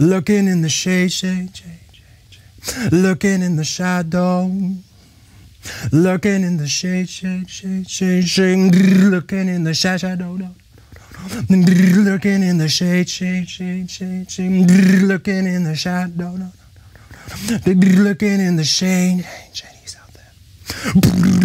Looking in the shade, shade, shade, shade, shade. Looking in the shadow. Looking in the shade, shade, shade, shade, shade. Looking in the shadow. Looking in the shade, shade, shade, shade, shade. Looking in the shadow. Looking in the shade. Jenny's out there. Looking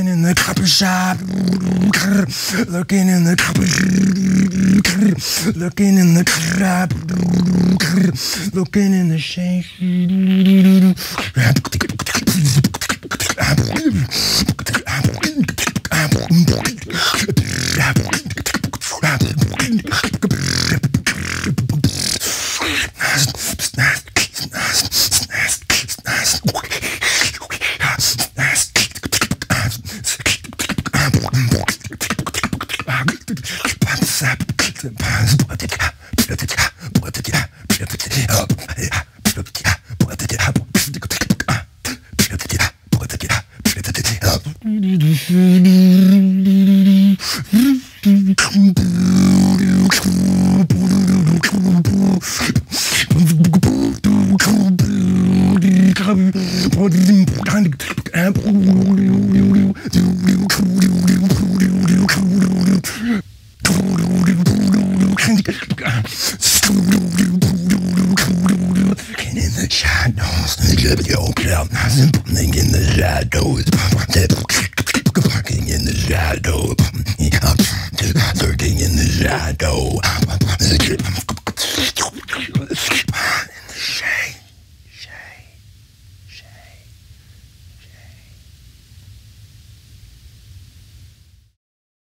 in the copper shop, looking in the copper, looking in the crap, looking in the shade. Lurking in the shadow.